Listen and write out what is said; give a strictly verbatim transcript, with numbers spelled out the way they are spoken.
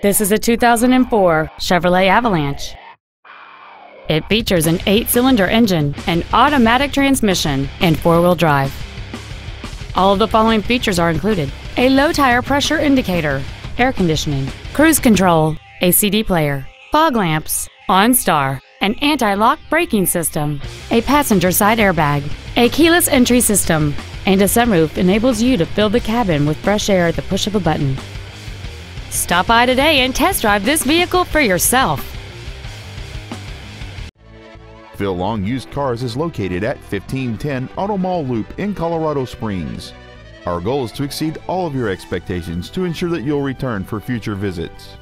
This is a two thousand four Chevrolet Avalanche. It features an eight-cylinder engine, an automatic transmission, and four-wheel drive. All of the following features are included: a low tire pressure indicator, air conditioning, cruise control, a C D player, fog lamps, OnStar, an anti-lock braking system, a passenger side airbag, a keyless entry system, and a sunroof enables you to fill the cabin with fresh air at the push of a button. Stop by today and test drive this vehicle for yourself. Phil Long Used Cars is located at fifteen ten Auto Mall Loop in Colorado Springs. Our goal is to exceed all of your expectations to ensure that you'll return for future visits.